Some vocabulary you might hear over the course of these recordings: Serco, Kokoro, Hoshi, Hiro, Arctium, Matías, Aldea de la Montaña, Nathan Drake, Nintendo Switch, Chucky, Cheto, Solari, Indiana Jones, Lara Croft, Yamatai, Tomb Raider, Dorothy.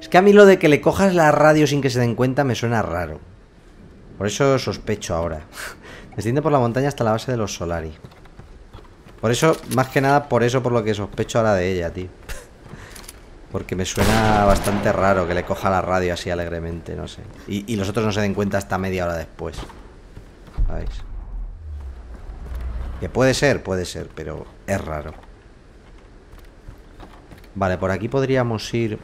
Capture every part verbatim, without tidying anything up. Es que a mí lo de que le cojas la radio sin que se den cuenta me suena raro. Por eso sospecho ahora. Me extiende por la montaña hasta la base de los Solari. Por eso, más que nada, por eso por lo que sospecho ahora de ella, tío. Porque me suena bastante raro que le coja la radio así alegremente, no sé. Y, y los otros no se den cuenta hasta media hora después. ¿Sabéis? Que puede ser, puede ser, pero es raro. Vale, por aquí podríamos ir...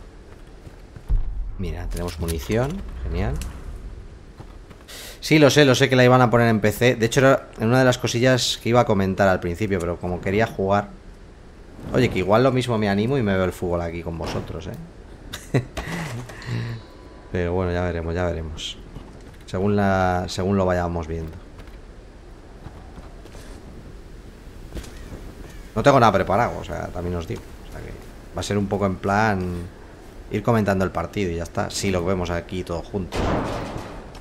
Mira, tenemos munición, genial. Sí, lo sé, lo sé que la iban a poner en P C. De hecho, era una de las cosillas que iba a comentar al principio, pero como quería jugar... Oye, que igual lo mismo me animo y me veo el fútbol aquí con vosotros, ¿eh? Pero bueno, ya veremos, ya veremos. Según, la, según lo vayamos viendo. No tengo nada preparado, o sea, también os digo. O sea que va a ser un poco en plan... Ir comentando el partido y ya está. Sí, lo vemos aquí todos juntos.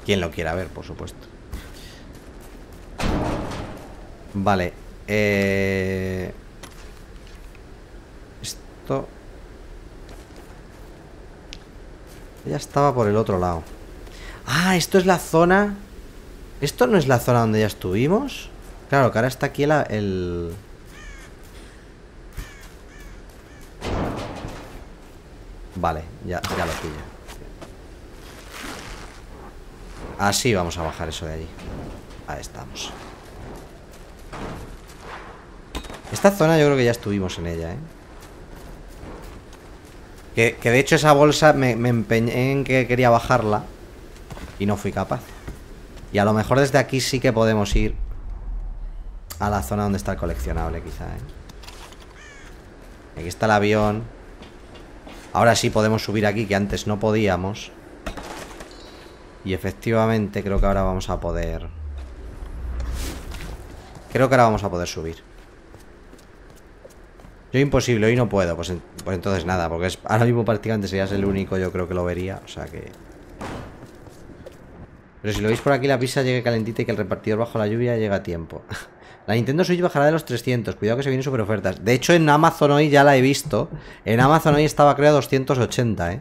Quien lo quiera ver, por supuesto. Vale. Eh... Esto... Ya estaba por el otro lado. Ah, esto es la zona... ¿Esto no es la zona donde ya estuvimos? Claro, que ahora está aquí el... el... Vale, ya, ya lo pillo. Así vamos a bajar eso de allí. Ahí estamos. Esta zona yo creo que ya estuvimos en ella, ¿eh? Que, que de hecho esa bolsa me, me empeñé en que quería bajarla y no fui capaz. Y a lo mejor desde aquí sí que podemos ir a la zona donde está el coleccionable, quizá, ¿eh? Aquí está el avión. Ahora sí podemos subir aquí, que antes no podíamos. Y efectivamente creo que ahora vamos a poder... Creo que ahora vamos a poder subir. Yo imposible, hoy no puedo. Pues, en... pues entonces nada, porque es... ahora mismo prácticamente serías el único, yo creo que lo vería. O sea que... Pero si lo veis por aquí, la pizza llegue calentita y que el repartidor bajo la lluvia llega a tiempo. La Nintendo Switch bajará de los trescientos. Cuidado que se vienen super ofertas. De hecho, en Amazon hoy ya la he visto. En Amazon hoy estaba, creo, a doscientos ochenta, ¿eh?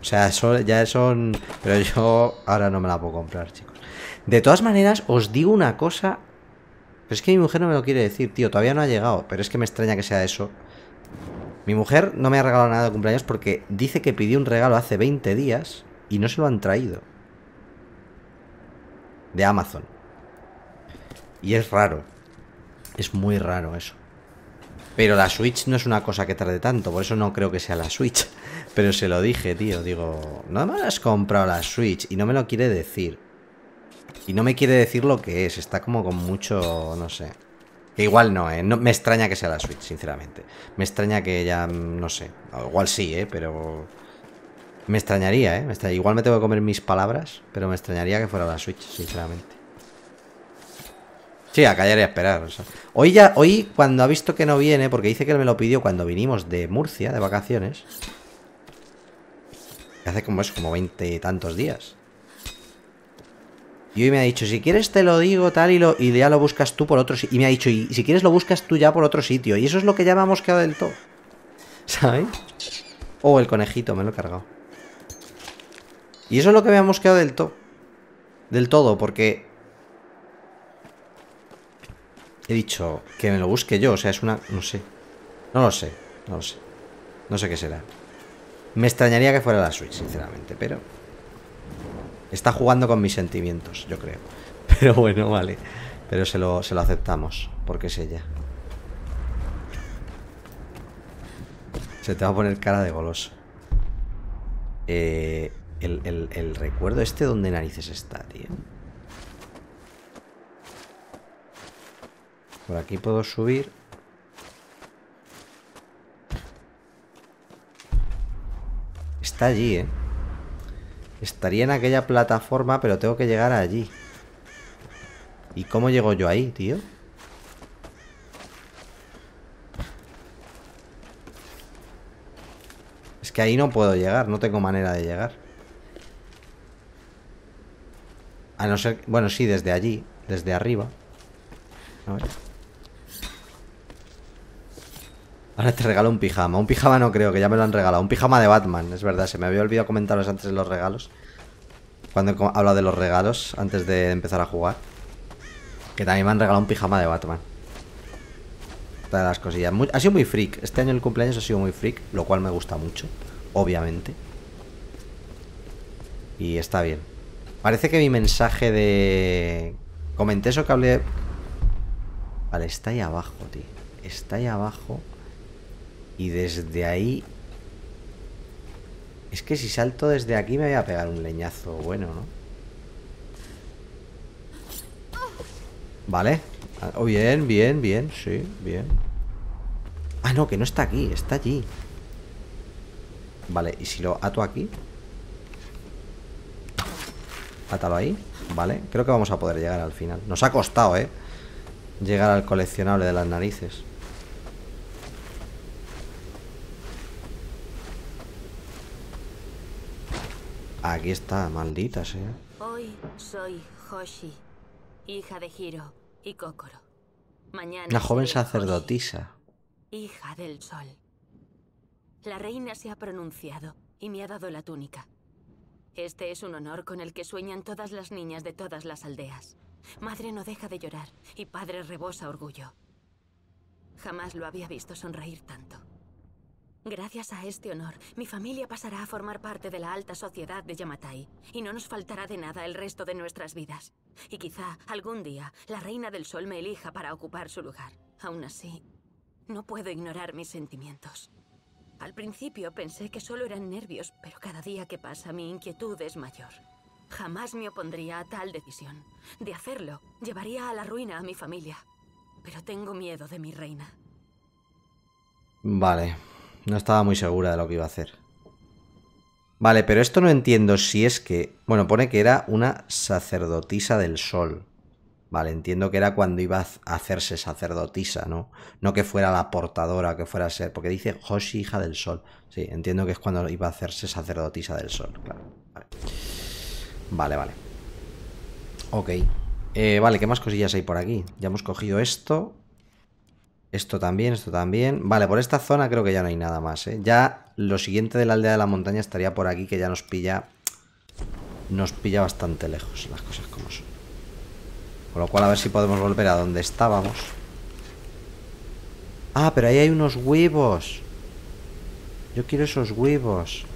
O sea, eso ya son... Pero yo ahora no me la puedo comprar, chicos. De todas maneras, os digo una cosa. Pero es que mi mujer no me lo quiere decir, tío. Todavía no ha llegado. Pero es que me extraña que sea eso. Mi mujer no me ha regalado nada de cumpleaños porque dice que pidió un regalo hace veinte días y no se lo han traído. De Amazon. Y es raro. Es muy raro eso. Pero la Switch no es una cosa que tarde tanto. Por eso no creo que sea la Switch. Pero se lo dije, tío. Digo, no me has comprado la Switch. Y no me lo quiere decir. Y no me quiere decir lo que es. Está como con mucho... No sé. Que igual no, ¿eh? No, me extraña que sea la Switch, sinceramente. Me extraña que ya... No sé. Igual sí, ¿eh? Pero... Me extrañaría, ¿eh? Me extrañaría. Igual me tengo que comer mis palabras. Pero me extrañaría que fuera la Switch, sinceramente. Sí, a callar y a esperar. O sea, hoy ya, hoy cuando ha visto que no viene, porque dice que él me lo pidió cuando vinimos de Murcia, de vacaciones. Hace como eso, como veinte y tantos días. Y hoy me ha dicho, si quieres te lo digo tal y, lo, y ya lo buscas tú por otro sitio. Y me ha dicho, y si quieres lo buscas tú ya por otro sitio. Y eso es lo que ya me ha mosqueado del todo. ¿Sabes? Oh, el conejito, me lo he cargado. Y eso es lo que me ha mosqueado del todo. Del todo, porque... He dicho que me lo busque yo, o sea, es una... No sé. No lo sé, no lo sé. No sé qué será. Me extrañaría que fuera la Switch, sinceramente, pero... Está jugando con mis sentimientos, yo creo. Pero bueno, vale. Pero se lo, se lo aceptamos, porque es ella. Se te va a poner cara de goloso. Eh, el, el, el recuerdo este, ¿dónde narices está, tío? Por aquí puedo subir. Está allí, ¿eh? Estaría en aquella plataforma, pero tengo que llegar allí. ¿Y cómo llego yo ahí, tío? Es que ahí no puedo llegar, no tengo manera de llegar. A no ser... Bueno, sí, desde allí, desde arriba. A ver. Ahora te regalo un pijama. Un pijama no creo, que ya me lo han regalado. Un pijama de Batman, es verdad. Se me había olvidado comentaros antes de los regalos. Cuando he hablado de los regalos, antes de empezar a jugar, que también me han regalado un pijama de Batman. Todas las cosillas. Muy, ha sido muy freak. Este año el cumpleaños ha sido muy freak, lo cual me gusta mucho, obviamente. Y está bien. Parece que mi mensaje de... Comenté eso que hablé... Vale, está ahí abajo, tío. Está ahí abajo. Y desde ahí... Es que si salto desde aquí me voy a pegar un leñazo bueno, ¿no? Vale. Oh, bien, bien, bien. Sí, bien. Ah, no, que no está aquí. Está allí. Vale, y si lo ato aquí. Atalo ahí. Vale, creo que vamos a poder llegar al final. Nos ha costado, ¿eh? Llegar al coleccionable de las narices. Aquí está, maldita sea. Hoy soy Hoshi, hija de Hiro y Kokoro. Mañana una joven sacerdotisa. Hoshi, hija del sol. La reina se ha pronunciado y me ha dado la túnica. Este es un honor con el que sueñan todas las niñas de todas las aldeas. Madre no deja de llorar y padre rebosa orgullo. Jamás lo había visto sonreír tanto. Gracias a este honor, mi familia pasará a formar parte de la alta sociedad de Yamatai y no nos faltará de nada el resto de nuestras vidas. Y quizá algún día la reina del sol me elija para ocupar su lugar. Aún así, no puedo ignorar mis sentimientos. Al principio pensé que solo eran nervios, pero cada día que pasa mi inquietud es mayor. Jamás me opondría a tal decisión. De hacerlo, llevaría a la ruina a mi familia. Pero tengo miedo de mi reina. Vale. No estaba muy segura de lo que iba a hacer. Vale, pero esto no entiendo si es que... Bueno, pone que era una sacerdotisa del sol. Vale, entiendo que era cuando iba a hacerse sacerdotisa, ¿no? No que fuera la portadora, que fuera a ser... Porque dice Hoshi, hija del sol. Sí, entiendo que es cuando iba a hacerse sacerdotisa del sol, claro. Vale, vale. vale. Ok. Eh, vale, ¿qué más cosillas hay por aquí? Ya hemos cogido esto... Esto también, esto también. Vale, por esta zona creo que ya no hay nada más, ¿eh? Ya lo siguiente de la aldea de la montaña estaría por aquí, que ya nos pilla... Nos pilla bastante lejos, las cosas como son. Con lo cual a ver si podemos volver a donde estábamos. Ah, pero ahí hay unos huevos. Yo quiero esos huevos.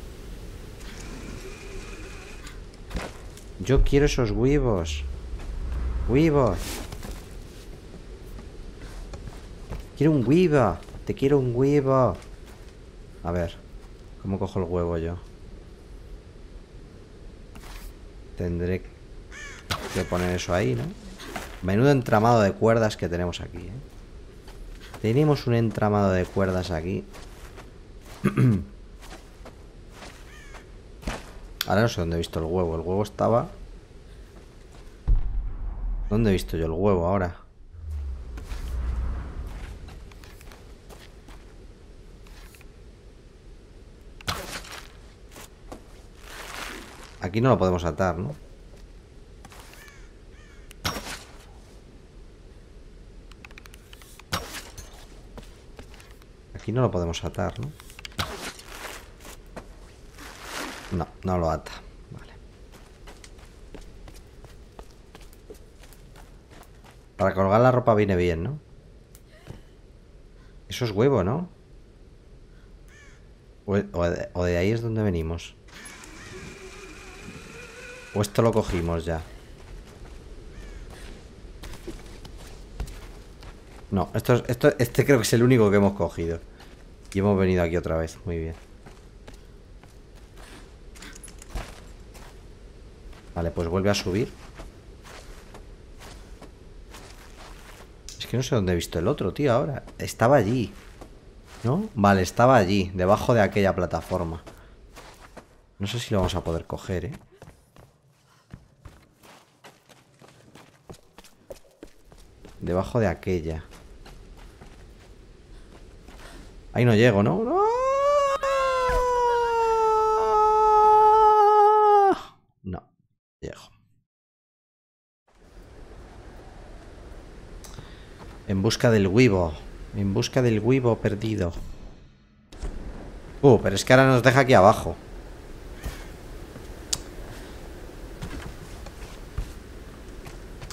Yo quiero esos huevos. Huevos. Quiero un huevo. Te quiero un huevo. A ver. ¿Cómo cojo el huevo yo? Tendré que poner eso ahí, ¿no? Menudo entramado de cuerdas que tenemos aquí, ¿eh? Tenemos un entramado de cuerdas aquí. Ahora no sé dónde he visto el huevo. El huevo estaba... ¿Dónde he visto yo el huevo ahora? Aquí no lo podemos atar, ¿no? Aquí no lo podemos atar, ¿no? No, no lo ata. Vale. Para colgar la ropa viene bien, ¿no? Eso es huevo, ¿no? O de, o de ahí es donde venimos. O esto lo cogimos ya. No, esto, esto, este creo que es el único que hemos cogido. Y hemos venido aquí otra vez. Muy bien. Vale, pues vuelve a subir. Es que no sé dónde he visto el otro, tío, ahora. Estaba allí, ¿no? Vale, estaba allí, debajo de aquella plataforma. No sé si lo vamos a poder coger, ¿eh? Debajo de aquella. Ahí no llego, ¿no? ¡No! No, llego. En busca del huevo. En busca del huevo perdido. Uh, pero es que ahora nos deja aquí abajo.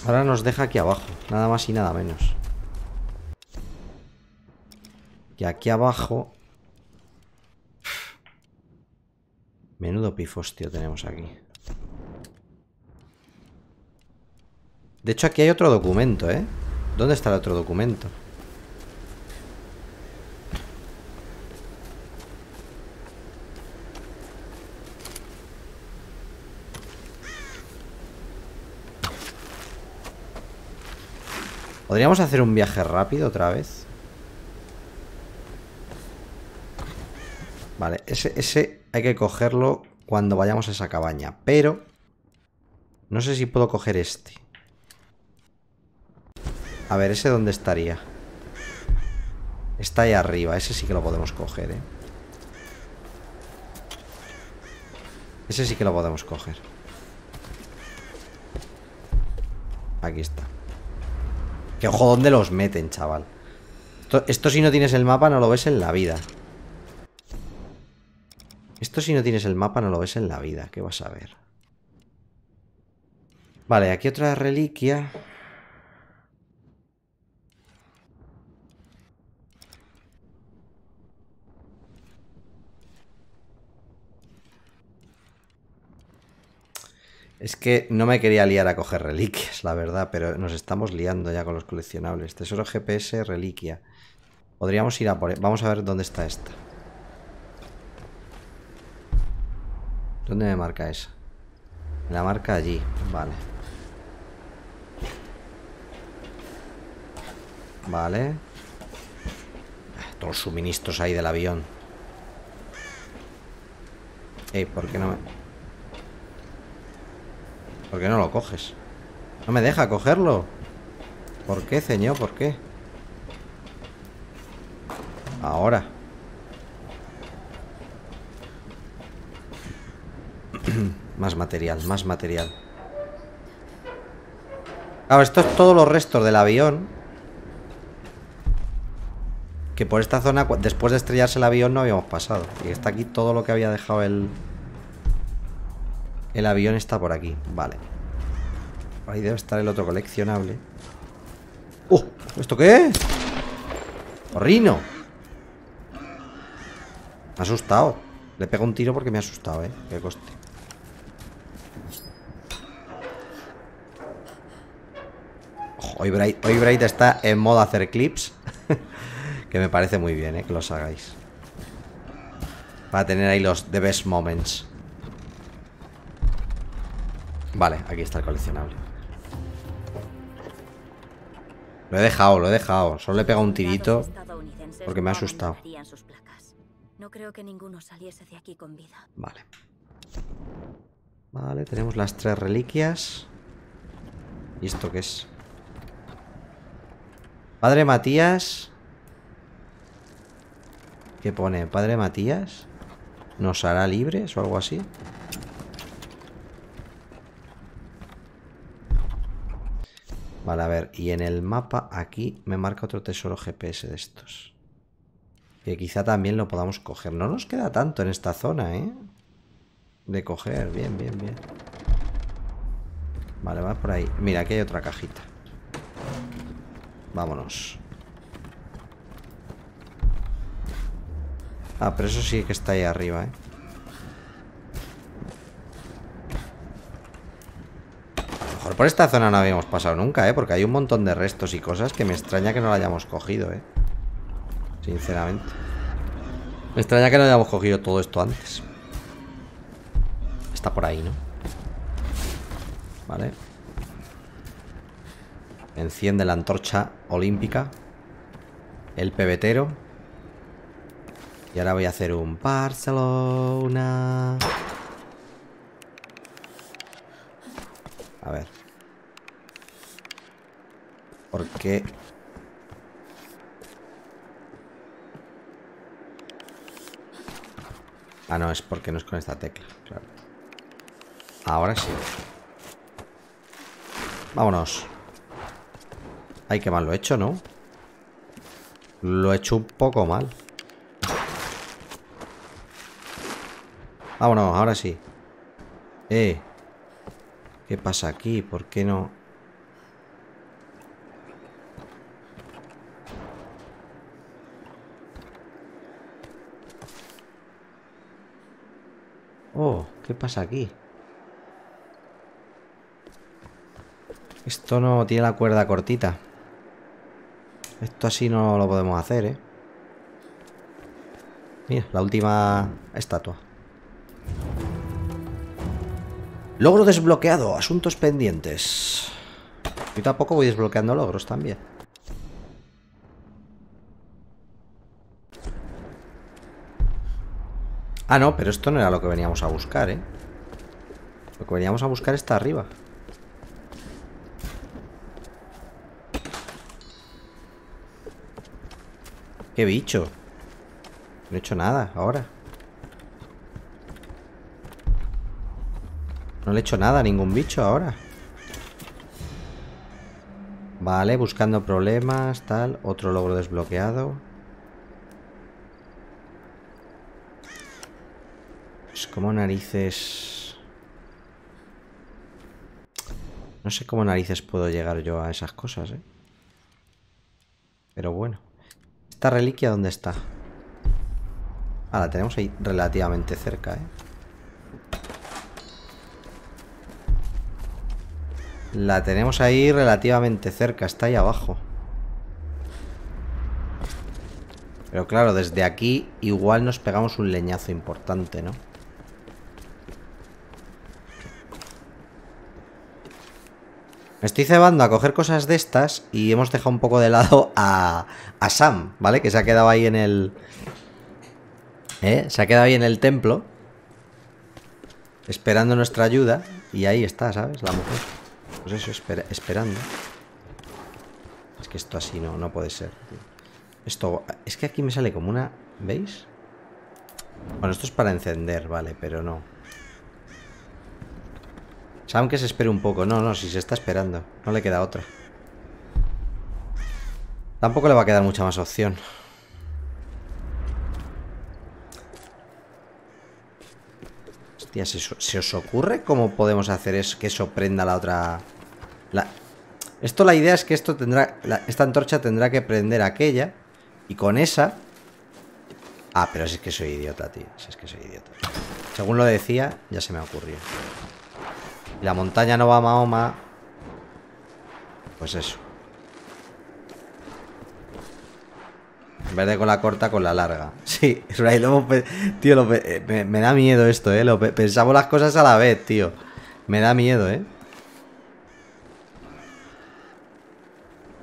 Ahora nos deja aquí abajo, nada más y nada menos. Y aquí abajo... Menudo pifos, tío, tenemos aquí. De hecho, aquí hay otro documento, ¿eh? ¿Dónde está el otro documento? ¿Podríamos hacer un viaje rápido otra vez? Vale, ese, ese hay que cogerlo cuando vayamos a esa cabaña. Pero no sé si puedo coger este. A ver, ¿ese dónde estaría? Está ahí arriba, ese sí que lo podemos coger, ¿eh? Ese sí que lo podemos coger. Aquí está. Que ojo dónde los meten, chaval. Esto, esto si no tienes el mapa no lo ves en la vida. Esto si no tienes el mapa no lo ves en la vida. ¿Qué vas a ver? Vale, aquí otra reliquia. Es que no me quería liar a coger reliquias, la verdad, pero nos estamos liando ya con los coleccionables. Tesoro G P S, reliquia. Podríamos ir a por... Vamos a ver dónde está esta. ¿Dónde me marca esa? Me la marca allí, vale. Vale. Todos los suministros ahí del avión. Ey, ¿por qué no me...? ¿Por qué no lo coges? No me deja cogerlo. ¿Por qué, señor? ¿Por qué? Ahora. Más material, más material. Claro, esto es todos los restos del avión. Que por esta zona, después de estrellarse el avión, no habíamos pasado. Y está aquí todo lo que había dejado el... El avión está por aquí, vale. Por ahí debe estar el otro coleccionable. ¡Uh! ¿Esto qué es? ¡Corrino! Me ha asustado. Le pego un tiro porque me ha asustado, ¿eh? Que coste. Ojo, hoy Bright, hoy Bright está en modo hacer clips. Que me parece muy bien, ¿eh? Que los hagáis. Para tener ahí los the best moments. Vale, aquí está el coleccionable. Lo he dejado, lo he dejado. Solo le he pegado un tirito porque me ha asustado. Vale. Vale, tenemos las tres reliquias. ¿Y esto qué es? Padre Matías. ¿Qué pone? Padre Matías. ¿Nos hará libres o algo así? Vale, a ver, y en el mapa aquí me marca otro tesoro G P S de estos. Que quizá también lo podamos coger. No nos queda tanto en esta zona, ¿eh? De coger, bien, bien, bien. Vale, va por ahí. Mira, aquí hay otra cajita. Vámonos. Ah, pero eso sí que está ahí arriba, ¿eh? Por esta zona no habíamos pasado nunca, ¿eh? Porque hay un montón de restos y cosas que me extraña que no la hayamos cogido, ¿eh? Sinceramente. Me extraña que no hayamos cogido todo esto antes. Está por ahí, ¿no? Vale. Enciende la antorcha olímpica. El pebetero. Y ahora voy a hacer un Barcelona. A ver. ¿Por qué? Ah, no, es porque no es con esta tecla, claro. Ahora sí. Vámonos. Ay, qué mal lo he hecho, ¿no? Lo he hecho un poco mal. Vámonos, ahora sí. Eh. ¿Qué pasa aquí? ¿Por qué no...? Oh, ¿qué pasa aquí? Esto no tiene la cuerda cortita. Esto así no lo podemos hacer, ¿eh? Mira, la última estatua. Logro desbloqueado, asuntos pendientes. Yo tampoco voy desbloqueando logros también. Ah, no, pero esto no era lo que veníamos a buscar, ¿eh? Lo que veníamos a buscar está arriba. ¡Qué bicho! No he hecho nada ahora. No le he hecho nada a ningún bicho ahora. Vale, buscando problemas, tal. Otro logro desbloqueado. Es como narices... No sé cómo narices puedo llegar yo a esas cosas, ¿eh? Pero bueno. ¿Esta reliquia dónde está? Ah, la tenemos ahí relativamente cerca, ¿eh? La tenemos ahí relativamente cerca, está ahí abajo. Pero claro, desde aquí igual nos pegamos un leñazo importante, ¿no? Me estoy cebando a coger cosas de estas y hemos dejado un poco de lado a, a Sam, ¿vale? Que se ha quedado ahí en el... ¿Eh? Se ha quedado ahí en el templo esperando nuestra ayuda. Y ahí está, ¿sabes? La mujer. Pues eso, espera, esperando. Es que esto así no, no puede ser, tío. Esto, es que aquí me sale como una... ¿Veis? Bueno, esto es para encender, vale, pero no. Sam, que se espere un poco. No, no, si se está esperando. No le queda otra. Tampoco le va a quedar mucha más opción. Tía, ¿se, ¿se os ocurre cómo podemos hacer es que eso prenda la otra...? La... Esto, la idea es que esto tendrá... La... Esta antorcha tendrá que prender aquella. Y con esa... Ah, pero si es que soy idiota, tío. Si es que soy idiota. Según lo decía, ya se me ha ocurrido. La montaña no va a Mahoma. Pues eso. En vez de con la corta, con la larga. Sí, lo pe... Tío, lo pe... me, me da miedo esto, eh. Lo pe... Pensamos las cosas a la vez, tío. Me da miedo, eh.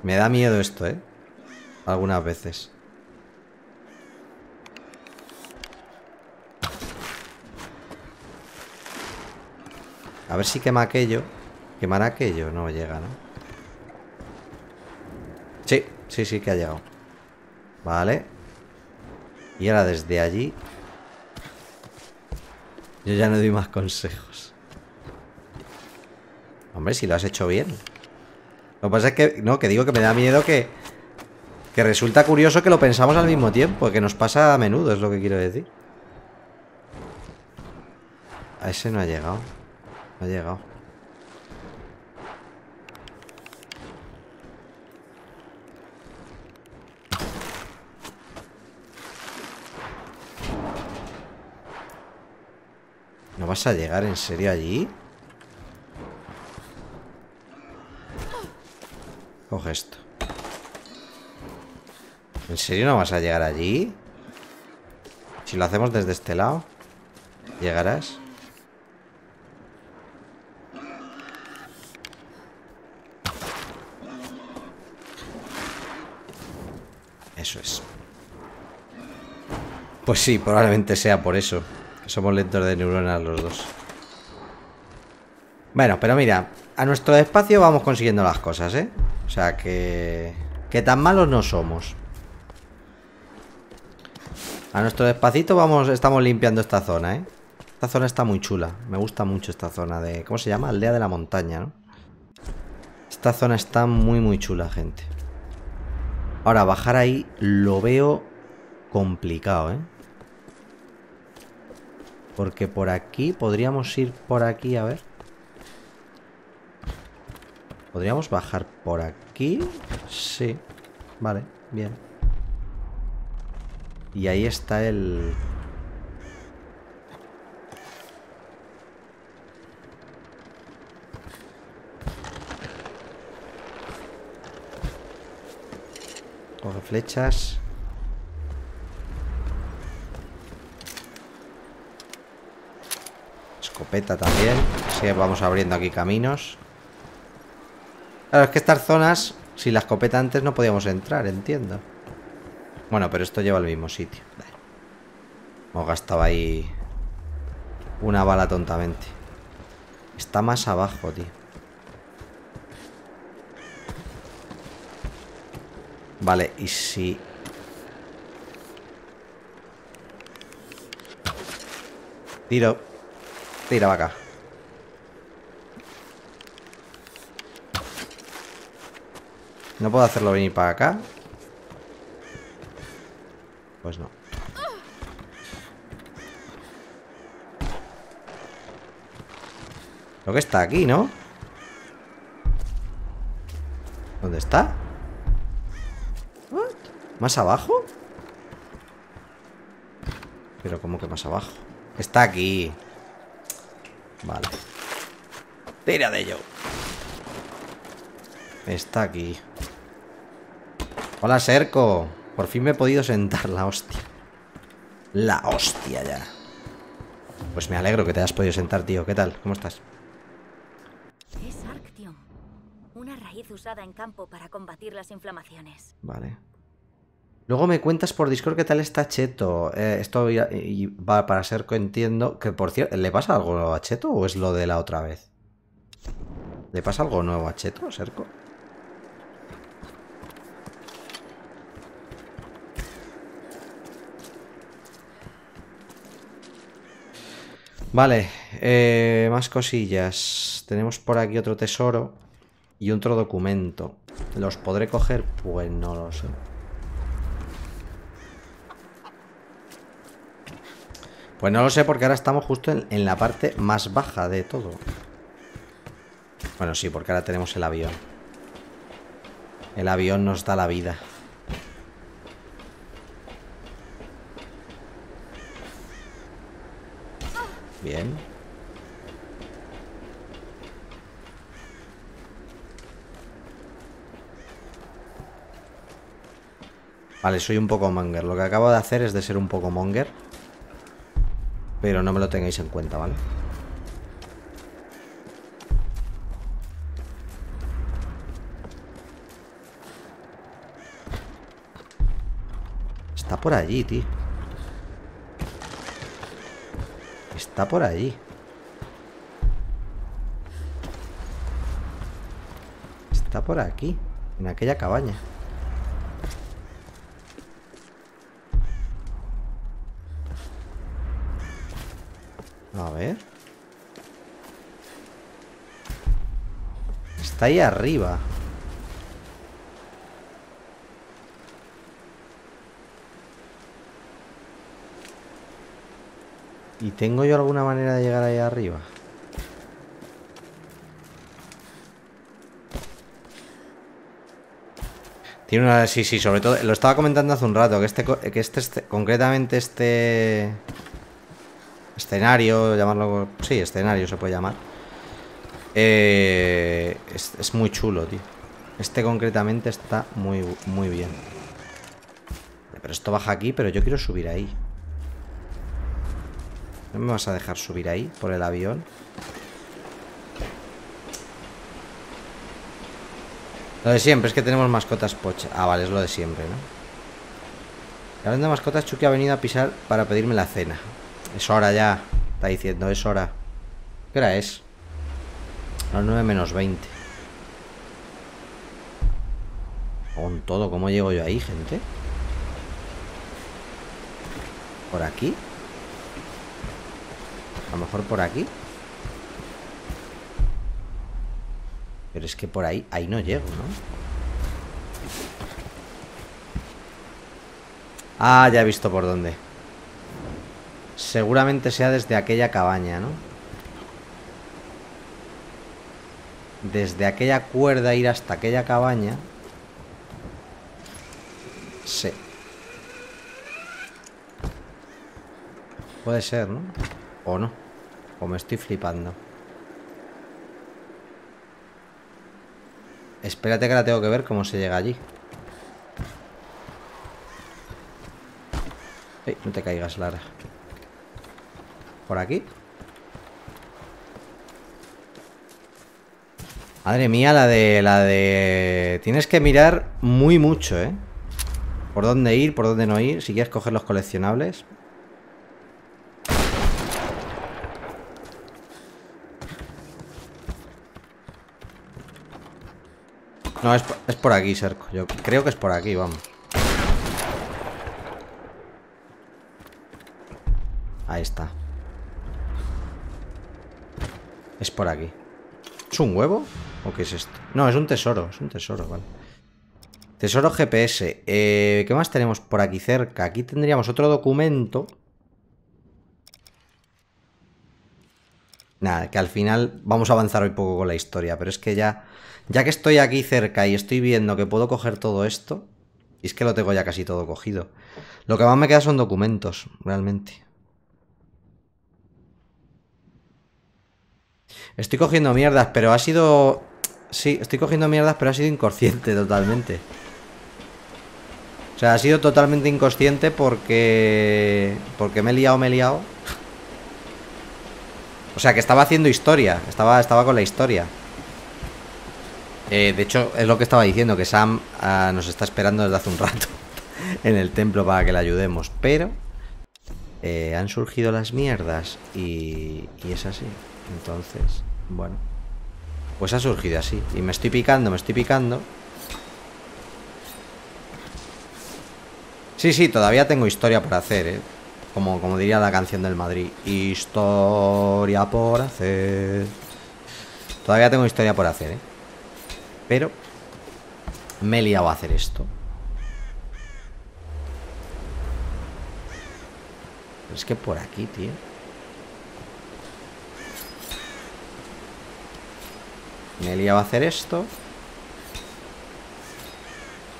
Me da miedo esto, eh. Algunas veces. A ver si quema aquello. ¿Quemará aquello? No llega, ¿no? Sí, sí, sí que ha llegado. Vale. Y ahora desde allí yo ya no doy más consejos. Hombre, si lo has hecho bien. Lo que pasa es que... No, que digo que me da miedo que... Que resulta curioso que lo pensamos al mismo tiempo. Que nos pasa a menudo, es lo que quiero decir. A ese no ha llegado. No ha llegado. ¿No vas a llegar en serio allí? Coge esto. ¿En serio no vas a llegar allí? Si lo hacemos desde este lado, ¿llegarás? Eso es. Pues sí, probablemente sea por eso. Somos lentos de neuronas los dos. Bueno, pero mira, a nuestro despacio vamos consiguiendo las cosas, ¿eh? O sea que... Que tan malos no somos. A nuestro despacito vamos, estamos limpiando esta zona, ¿eh? Esta zona está muy chula. Me gusta mucho esta zona de... ¿Cómo se llama? Aldea de la montaña, ¿no? Esta zona está muy, muy chula, gente. Ahora, bajar ahí lo veo complicado, ¿eh? Porque por aquí, podríamos ir por aquí, a ver. ¿Podríamos bajar por aquí? Sí. Vale, bien. Y ahí está el... Coge flechas. Escopeta también. Así que vamos abriendo aquí caminos. Claro, es que estas zonas, si la escopeta antes no podíamos entrar, entiendo. Bueno, pero esto lleva al mismo sitio. Vale. Hemos gastado ahí una bala tontamente. Está más abajo, tío. Vale, y si... Tiro. Tira, vaca. ¿No puedo hacerlo venir para acá? Pues no. Creo que está aquí, ¿no? ¿Dónde está? ¿What? ¿Más abajo? Pero ¿cómo que más abajo? Está aquí. Vale. Tira de ello. Está aquí. Hola, Serco. Por fin me he podido sentar, la hostia. La hostia ya. Pues me alegro que te hayas podido sentar, tío. ¿Qué tal? ¿Cómo estás? Es Arctium. Una raíz usada en campo para combatir las inflamaciones. Vale. Luego me cuentas por Discord qué tal está Cheto. Eh, esto va para Serco, entiendo. Que por cierto, ¿le pasa algo nuevo a Cheto o es lo de la otra vez? ¿Le pasa algo nuevo a Cheto, Serco? Vale, eh, más cosillas. Tenemos por aquí otro tesoro y otro documento. ¿Los podré coger? Pues no lo sé. Pues no lo sé porque ahora estamos justo en, en la parte más baja de todo. Bueno, sí, porque ahora tenemos el avión. El avión nos da la vida. Bien. Vale, soy un poco monger. Lo que acabo de hacer es de ser un poco monger. Pero no me lo tengáis en cuenta, ¿vale? Está por allí, tío. Está por allí. Está por aquí, en aquella cabaña. A ver. Está ahí arriba. ¿Y tengo yo alguna manera de llegar ahí arriba? Tiene una... Sí, sí, sobre todo... Lo estaba comentando hace un rato, que este... Que este, este concretamente este... Escenario, llamarlo... Sí, escenario se puede llamar. Eh, es, es muy chulo, tío. Este concretamente está muy, muy bien. Pero esto baja aquí, pero yo quiero subir ahí. ¿No me vas a dejar subir ahí, por el avión? Lo de siempre, es que tenemos mascotas pocha. Ah, vale, es lo de siempre, ¿no? Y hablando de mascotas, Chucky ha venido a pisar para pedirme la cena. Es hora ya, está diciendo, es hora. ¿Qué hora es? A las nueve menos veinte. Con todo, ¿cómo llego yo ahí, gente? ¿Por aquí? A lo mejor por aquí. Pero es que por ahí, ahí no llego, ¿no? Ah, ya he visto por dónde. seguramente sea desde aquella cabaña, ¿no? Desde aquella cuerda ir hasta aquella cabaña. Sí. Puede ser, ¿no? O no. O me estoy flipando. Espérate que la tengo que ver cómo se llega allí. Ey, no te caigas, Lara. ¿Por aquí? Madre mía, la de... la de... Tienes que mirar muy mucho, ¿eh? Por dónde ir, por dónde no ir. Si quieres coger los coleccionables. No, es, es por aquí, Serco. Yo creo que es por aquí, vamos. Ahí está. Es por aquí. ¿Es un huevo? ¿O qué es esto? No, es un tesoro, es un tesoro, vale. Tesoro G P S. Eh, ¿Qué más tenemos por aquí cerca? Aquí tendríamos otro documento. Nada, que al final vamos a avanzar hoy poco con la historia, pero es que ya... Ya que estoy aquí cerca y estoy viendo que puedo coger todo esto... Y es que lo tengo ya casi todo cogido. Lo que más me queda son documentos, realmente. Estoy cogiendo mierdas, pero ha sido... Sí, estoy cogiendo mierdas, pero ha sido inconsciente totalmente. O sea, ha sido totalmente inconsciente porque... Porque me he liado, me he liado. O sea, que estaba haciendo historia. Estaba, estaba con la historia. Eh, de hecho, es lo que estaba diciendo, que Sam uh, nos está esperando desde hace un rato en el templo para que le ayudemos. Pero eh, han surgido las mierdas y, y es así. Entonces, bueno, pues ha surgido así. Y me estoy picando, me estoy picando. Sí, sí, todavía tengo historia por hacer, ¿eh? Como, como diría la canción del Madrid. Historia por hacer. Todavía tengo historia por hacer, ¿eh? Pero me he liado a hacer esto. Pero es que por aquí, tío. Me he liado a hacer esto.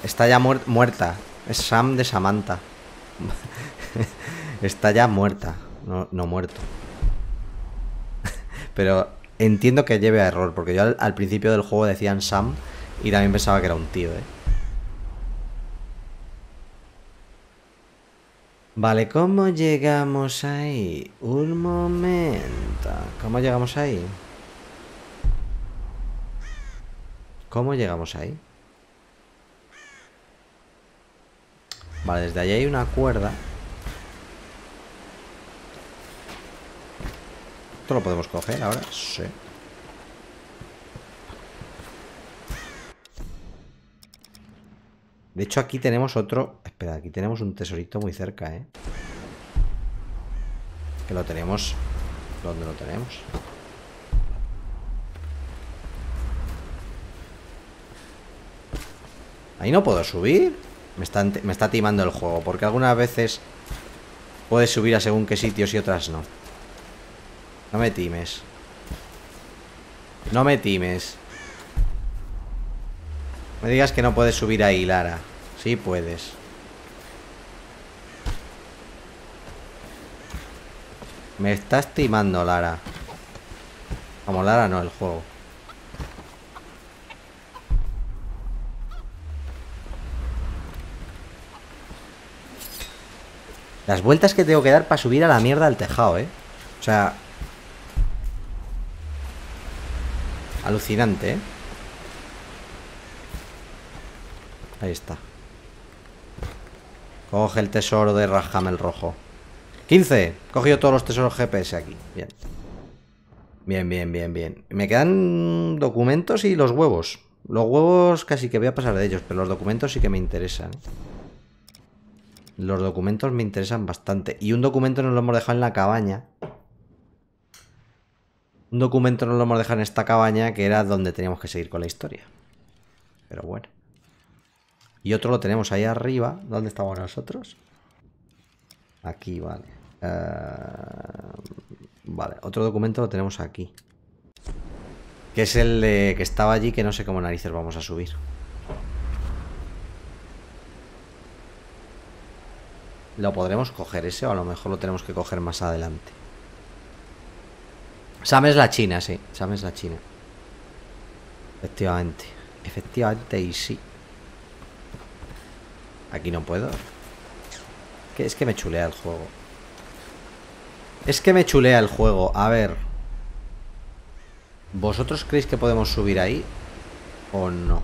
Está ya muer muerta. Es Sam de Samantha. Está ya muerta. No, no muerto. Pero... Entiendo que lleve a error, porque yo al, al principio del juego decían Sam y también pensaba que era un tío, ¿eh? Vale, ¿cómo llegamos ahí? Un momento. ¿Cómo llegamos ahí? ¿Cómo llegamos ahí? Vale, desde allí hay una cuerda. ¿Lo podemos coger ahora? Sí. De hecho, aquí tenemos otro... Espera, aquí tenemos un tesorito muy cerca, ¿eh? Que lo tenemos... ¿Dónde lo tenemos? ¿Ahí no puedo subir? Me está, me está timando el juego, porque algunas veces puedes subir a según qué sitios y otras no. No me times. No me times. Me digas que no puedes subir ahí, Lara. Sí puedes. Me estás timando, Lara. Vamos, Lara no, el juego. Las vueltas que tengo que dar para subir a la mierda al tejado, eh. O sea... Alucinante, ¿eh? Ahí está. Coge el tesoro de Rajamel rojo. ¡quince! He cogido todos los tesoros G P S aquí. Bien. Bien, bien, bien, bien. Me quedan documentos y los huevos. Los huevos casi que voy a pasar de ellos, pero los documentos sí que me interesan. Los documentos me interesan bastante. Y un documento nos lo hemos dejado en la cabaña. Un documento nos lo hemos dejado en esta cabaña, que era donde teníamos que seguir con la historia. Pero bueno. Y otro lo tenemos ahí arriba. ¿Dónde estamos nosotros? Aquí, vale. Uh, vale, otro documento lo tenemos aquí. Que es el de, que estaba allí, que no sé cómo narices vamos a subir. ¿Lo podremos coger ese o a lo mejor lo tenemos que coger más adelante? Sam es la china, sí. Sam es la china. Efectivamente. Efectivamente y sí. Aquí no puedo. Que es que me chulea el juego. Es que me chulea el juego. A ver. ¿Vosotros creéis que podemos subir ahí? ¿O no?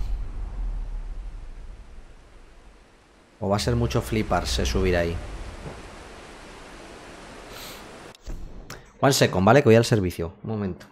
¿O va a ser mucho fliparse subir ahí? One second, ¿vale? Que voy al servicio. Un momento.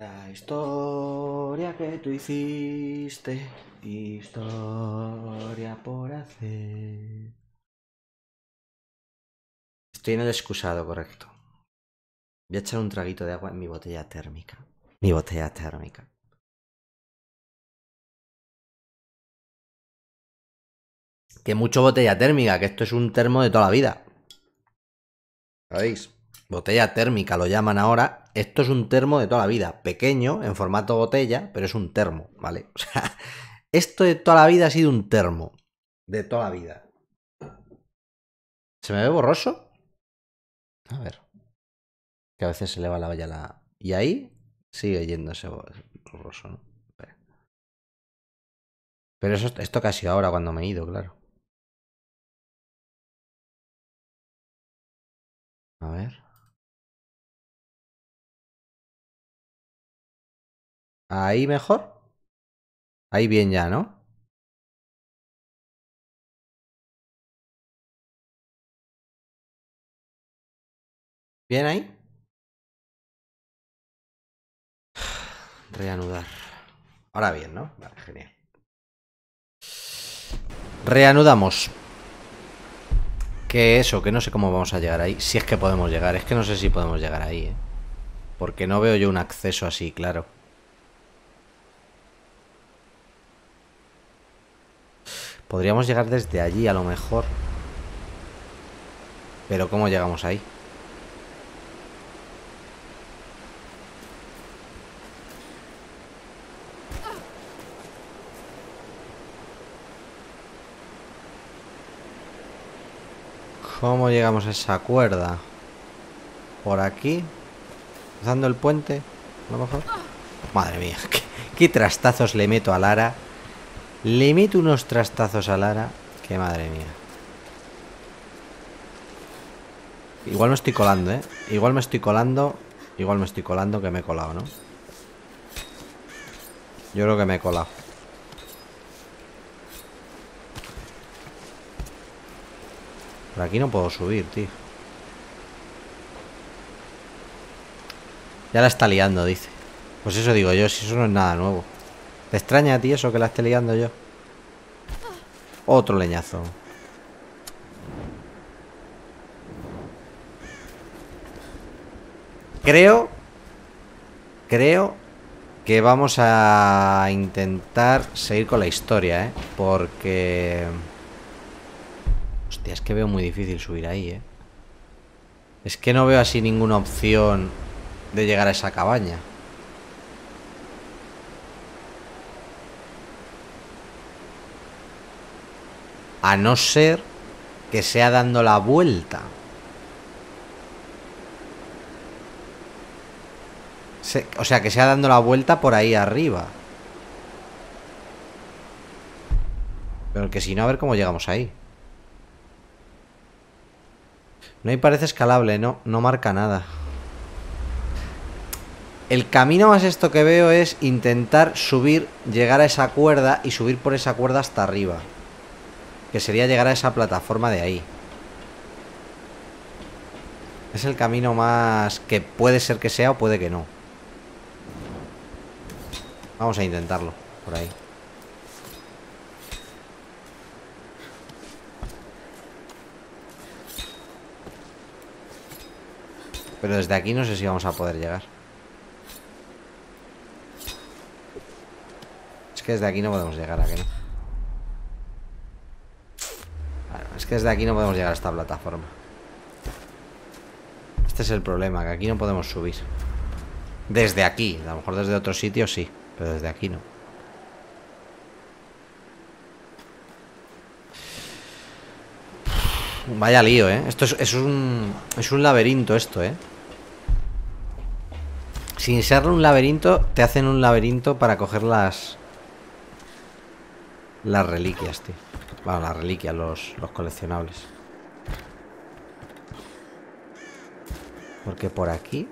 La historia que tú hiciste, historia por hacer. Estoy en el excusado, correcto. Voy a echar un traguito de agua en mi botella térmica. Mi botella térmica. Que mucho botella térmica, que esto es un termo de toda la vida. ¿Sabéis? Botella térmica lo llaman ahora. Esto es un termo de toda la vida. Pequeño, en formato botella, pero es un termo, ¿vale? O sea, esto de toda la vida ha sido un termo. De toda la vida. ¿Se me ve borroso? A ver. Que a veces se le va la olla la... Y ahí sigue yéndose borroso, ¿no? Pero eso, esto casi ahora cuando me he ido, claro. A ver... ¿Ahí mejor? Ahí bien ya, ¿no? ¿Bien ahí? Reanudar. Ahora bien, ¿no? Vale, genial. Reanudamos. Que eso, que no sé cómo vamos a llegar ahí. Si es que podemos llegar. Es que no sé si podemos llegar ahí, ¿eh? Porque no veo yo un acceso así, claro. Podríamos llegar desde allí, a lo mejor. Pero ¿cómo llegamos ahí? ¿Cómo llegamos a esa cuerda? ¿Por aquí? ¿Cruzando el puente? A lo mejor. Madre mía, qué, qué trastazos le meto a Lara. Le meto unos trastazos a Lara. Que madre mía. Igual me estoy colando, ¿eh? Igual me estoy colando. Igual me estoy colando que me he colado, ¿no? Yo creo que me he colado. Por aquí no puedo subir, tío. Ya la está liando, dice. Pues eso digo yo, si eso no es nada nuevo. ¿Te extraña a ti eso que la esté liando yo? Otro leñazo. Creo... Creo que vamos a intentar seguir con la historia, ¿eh? Porque... Hostia, es que veo muy difícil subir ahí, ¿eh? Es que no veo así ninguna opción de llegar a esa cabaña. A no ser que sea dando la vuelta. Se, o sea, que sea dando la vuelta por ahí arriba. Pero que si no, a ver cómo llegamos ahí. No me parece escalable, no, no marca nada. El camino más esto que veo es intentar subir, llegar a esa cuerda y subir por esa cuerda hasta arriba. Que sería llegar a esa plataforma de ahí. Es el camino más que puede ser que sea o puede que no. Vamos a intentarlo por ahí. Pero desde aquí no sé si vamos a poder llegar. Es que desde aquí no podemos llegar, ¿a que no? Bueno, es que desde aquí no podemos llegar a esta plataforma. Este es el problema, que aquí no podemos subir. Desde aquí, a lo mejor desde otro sitio sí, pero desde aquí no. Vaya lío, ¿eh? Esto es, es un... es un laberinto esto, ¿eh? Sin ser un laberinto, te hacen un laberinto para coger las... las reliquias, tío. Bueno, las reliquias, los, los coleccionables. Porque por aquí...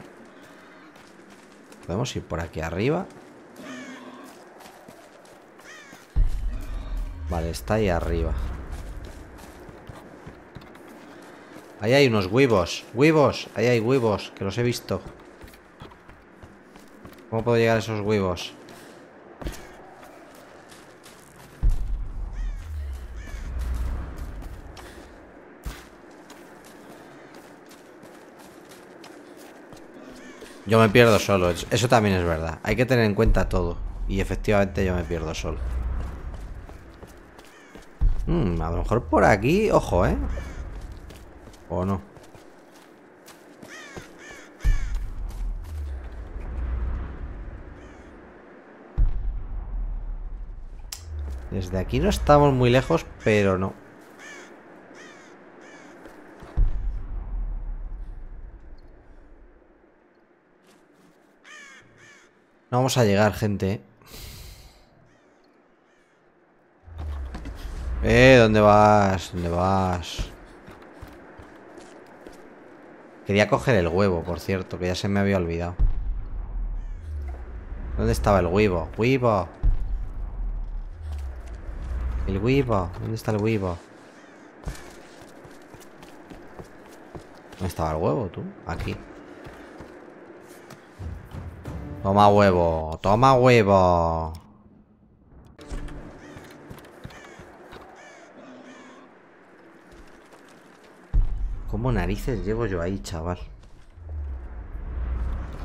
podemos ir por aquí arriba. Vale, está ahí arriba. Ahí hay unos huevos. Huevos. Ahí hay huevos, que los he visto. ¿Cómo puedo llegar a esos huevos? Yo me pierdo solo. Eso también es verdad. Hay que tener en cuenta todo. Y efectivamente yo me pierdo solo. Mm, a lo mejor por aquí... ojo, ¿eh? ¿O no? Desde aquí no estamos muy lejos, pero no. No vamos a llegar, gente. Eh, ¿dónde vas? ¿Dónde vas? Quería coger el huevo, por cierto, que ya se me había olvidado. ¿Dónde estaba el huevo? ¡Huevo! El huevo. ¿Dónde está el huevo? ¿Dónde estaba el huevo, tú? Aquí. Toma huevo. Toma huevo. ¿Cómo narices llevo yo ahí, chaval?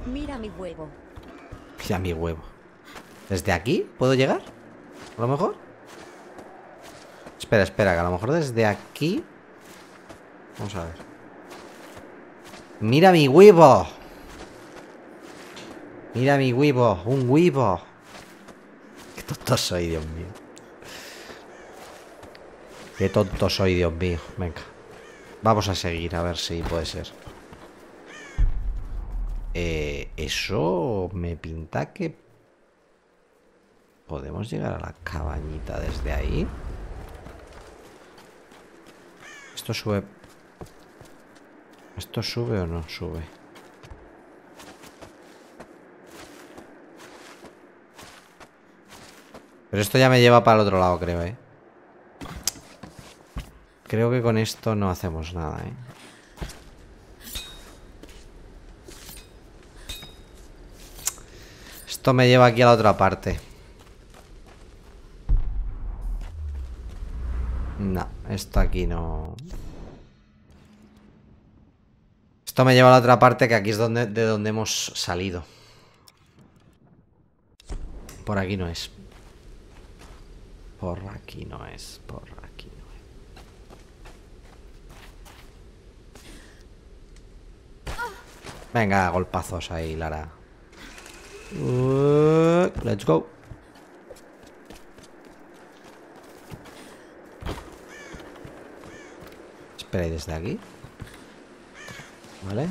Mira mi huevo. Mira mi huevo. ¿Desde aquí puedo llegar? ¿A lo mejor? Espera, espera, que a lo mejor desde aquí... vamos a ver. ¡Mira mi huevo! ¡Mira mi huevo! ¡Un huevo! ¡Qué tonto soy, Dios mío! ¡Qué tonto soy, Dios mío! Venga. Vamos a seguir, a ver si puede ser. Eh, eso me pinta que... ¿podemos llegar a la cabañita desde ahí? Esto sube... ¿esto sube o no sube? Pero esto ya me lleva para el otro lado, creo, ¿eh? Creo que con esto no hacemos nada, ¿eh? Esto me lleva aquí a la otra parte. No, esto aquí no. Esto me lleva a la otra parte, que aquí es donde, de donde hemos salido. Por aquí no es. Por aquí no es, por aquí. Venga, golpazos ahí, Lara. Uh, let's go. esperar desde aquí. Vale.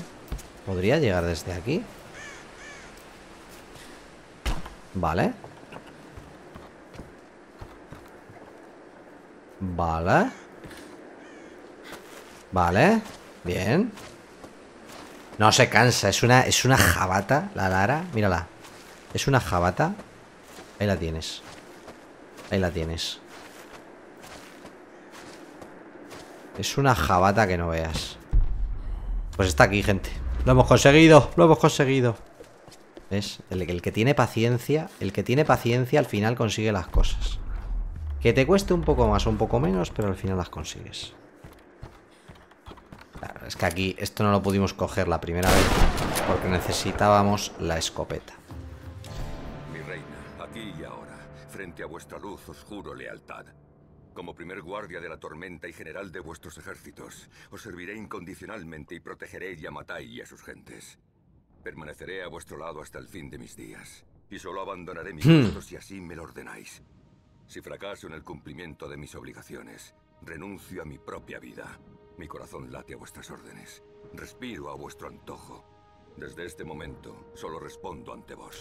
Podría llegar desde aquí. Vale. Vale. Vale. Bien. No se cansa. Es una, es una jabata la Lara. Mírala. Es una jabata. Ahí la tienes. Ahí la tienes. Es una jabata que no veas. Pues está aquí, gente. Lo hemos conseguido. Lo hemos conseguido. ¿Ves? El, el que tiene paciencia. El que tiene paciencia al final consigue las cosas. Que te cueste un poco más o un poco menos, pero al final las consigues. Claro, es que aquí esto no lo pudimos coger la primera vez porque necesitábamos la escopeta. Mi reina, aquí y ahora, frente a vuestra luz os juro lealtad. Como primer guardia de la tormenta y general de vuestros ejércitos, os serviré incondicionalmente y protegeré a Yamatai y a sus gentes. Permaneceré a vuestro lado hasta el fin de mis días y solo abandonaré mis puestos hmm. si así me lo ordenáis. Si fracaso en el cumplimiento de mis obligaciones, renuncio a mi propia vida. Mi corazón late a vuestras órdenes. Respiro a vuestro antojo. Desde este momento, solo respondo ante vos.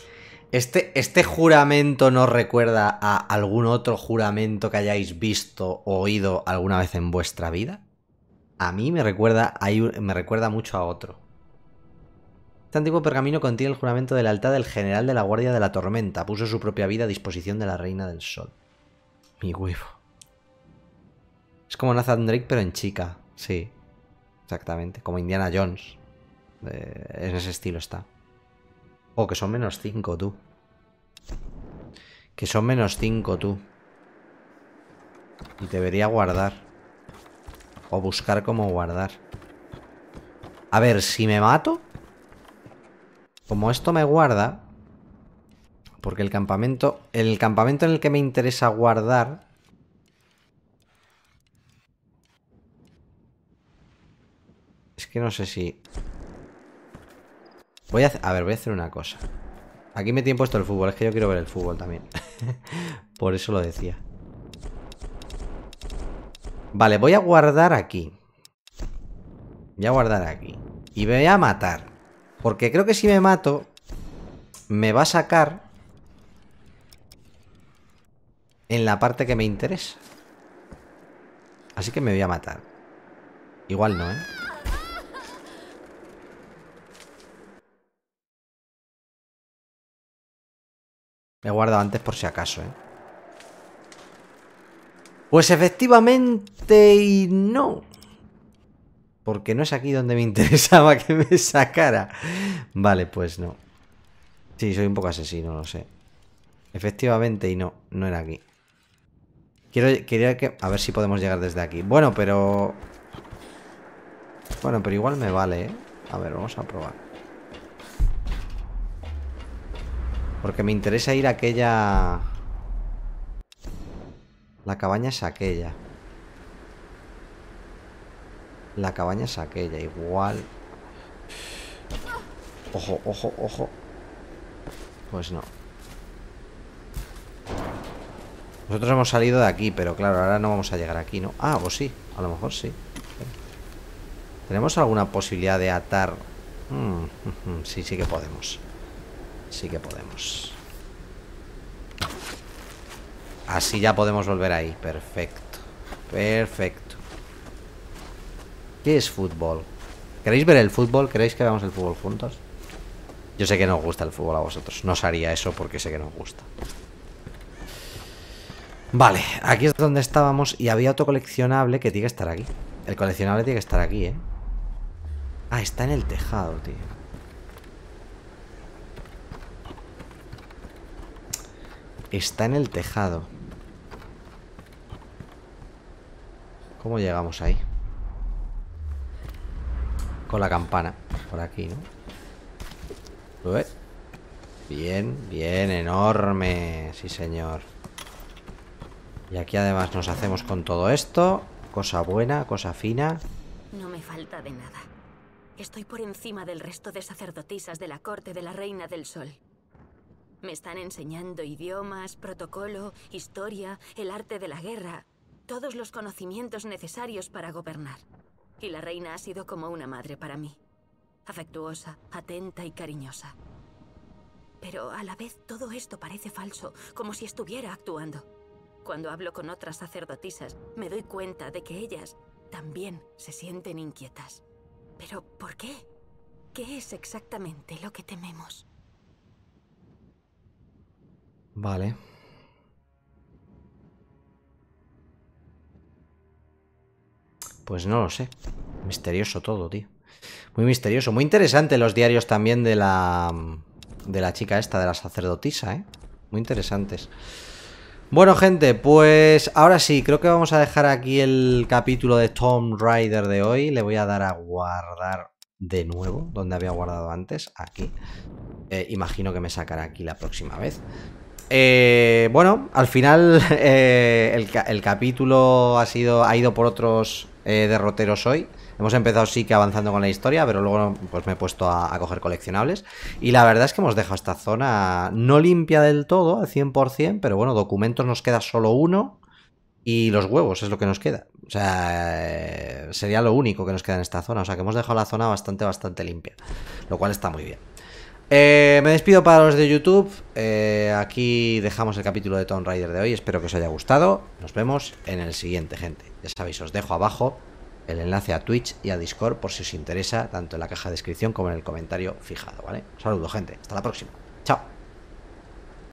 Este, este juramento nos recuerda a algún otro juramento que hayáis visto o oído alguna vez en vuestra vida. A mí me recuerda, hay, me recuerda mucho a otro. Este antiguo pergamino contiene el juramento de lealtad del general de la Guardia de la Tormenta. Puso su propia vida a disposición de la Reina del Sol. Mi huevo. Es como Nathan Drake, pero en chica. Sí, exactamente. Como Indiana Jones. Eh, en ese estilo está. Oh, que son menos cinco, tú. Que son menos cinco, tú. Y debería guardar. O buscar cómo guardar. A ver, si me mato. Como esto me guarda. Porque el campamento... El campamento en el que me interesa guardar... Es que no sé si... Voy a... A ver, voy a hacer una cosa. Aquí me tiene puesto el fútbol. Es que yo quiero ver el fútbol también. Por eso lo decía. Vale, voy a guardar aquí. Voy a guardar aquí. Y me voy a matar. Porque creo que si me mato... Me va a sacar... En la parte que me interesa. Así que me voy a matar. Igual no, ¿eh? Me he guardado antes por si acaso, ¿eh? Pues efectivamente y no. Porque no es aquí donde me interesaba que me sacara. Vale, pues no. Sí, soy un poco asesino, lo sé. Efectivamente y no. No era aquí. Quiero, quería que... A ver si podemos llegar desde aquí. Bueno, pero... Bueno, pero igual me vale, ¿eh? A ver, vamos a probar. Porque me interesa ir a aquella... La cabaña es aquella. La cabaña es aquella, igual... Ojo, ojo, ojo. Pues no. Nosotros hemos salido de aquí, pero claro, ahora no vamos a llegar aquí, ¿no? Ah, pues sí, a lo mejor sí. ¿Tenemos alguna posibilidad de atar? Mm, sí, sí que podemos. Sí que podemos. Así ya podemos volver ahí. Perfecto. Perfecto. ¿Qué es fútbol? ¿Queréis ver el fútbol? ¿Queréis que veamos el fútbol juntos? Yo sé que no os gusta el fútbol a vosotros. No os haría eso porque sé que no os gusta. Vale, aquí es donde estábamos y había otro coleccionable que tiene que estar aquí. El coleccionable tiene que estar aquí, ¿eh? Ah, está en el tejado, tío. Está en el tejado. ¿Cómo llegamos ahí? Con la campana. Por aquí, ¿no? ¿Eh? Bien, bien, enorme. Sí, señor. Y aquí además nos hacemos con todo esto. Cosa buena, cosa fina. No me falta de nada. Estoy por encima del resto de sacerdotisas de la corte de la Reina del Sol. Me están enseñando idiomas, protocolo, historia, el arte de la guerra. Todos los conocimientos necesarios para gobernar. Y la reina ha sido como una madre para mí. Afectuosa, atenta y cariñosa. Pero a la vez todo esto parece falso, como si estuviera actuando. Cuando hablo con otras sacerdotisas, me doy cuenta de que ellas también se sienten inquietas. ¿Pero por qué? ¿Qué es exactamente lo que tememos? Vale. Pues no lo sé. Misterioso todo, tío. Muy misterioso. Muy interesante los diarios también de la... de la chica esta, de la sacerdotisa, ¿eh? Muy interesantes. Bueno, gente, pues ahora sí, creo que vamos a dejar aquí el capítulo de Tomb Raider de hoy. Le voy a dar a guardar de nuevo, donde había guardado antes, aquí. Eh, imagino que me sacará aquí la próxima vez. Eh, bueno, al final eh, el, el capítulo ha, sido, ha ido por otros eh, derroteros hoy. Hemos empezado sí que avanzando con la historia, pero luego pues me he puesto a, a coger coleccionables. Y la verdad es que hemos dejado esta zona no limpia del todo, al cien por cien, pero bueno, documentos nos queda solo uno y los huevos es lo que nos queda. O sea, sería lo único que nos queda en esta zona. O sea, que hemos dejado la zona bastante, bastante limpia, lo cual está muy bien. Eh, me despido para los de YouTube. Eh, aquí dejamos el capítulo de Tomb Raider de hoy. Espero que os haya gustado. Nos vemos en el siguiente, gente. Ya sabéis, os dejo abajo el enlace a Twitch y a Discord por si os interesa, tanto en la caja de descripción como en el comentario fijado, ¿vale? Un saludo, gente. Hasta la próxima. Chao.